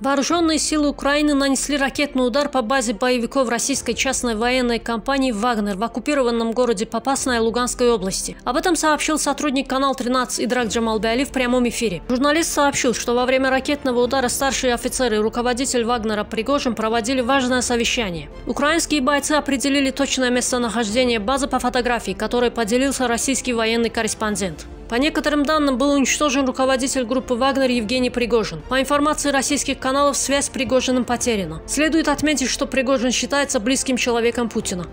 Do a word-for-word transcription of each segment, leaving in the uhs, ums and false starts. Вооруженные силы Украины нанесли ракетный удар по базе боевиков российской частной военной компании «Вагнер» в оккупированном городе Попасная Луганской области. Об этом сообщил сотрудник «Канал тринадцать» Драк в прямом эфире. Журналист сообщил, что во время ракетного удара старшие офицеры и руководитель «Вагнера» Пригожин проводили важное совещание. Украинские бойцы определили точное местонахождение базы по фотографии, которой поделился российский военный корреспондент. По некоторым данным, был уничтожен руководитель группы «Вагнер» Евгений Пригожин. По информации российских каналов, связь с Пригожиным потеряна. Следует отметить, что Пригожин считается близким человеком Путина.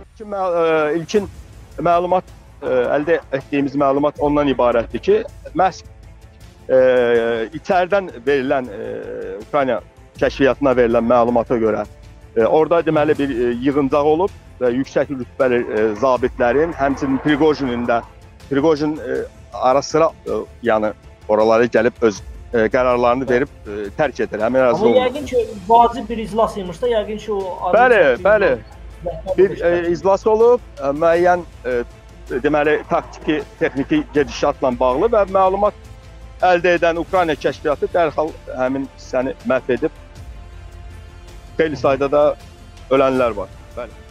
Ara-sıra yani oralara gəlib öz qərarlarını verib tərk edir. Həmin arası olub. Amma yəqin ki, vacib bir iclas imiş də, yəqin ki o... Bəli, bəli. Bir iclas olub, müəyyən deməli taktiki, texniki gedişatla bağlı və məlumat əldə edən Ukrayna kəşfiyyatı dərhal həmin hissəni məhv edib. Xeyli sayda da ölənlər var. Bəli.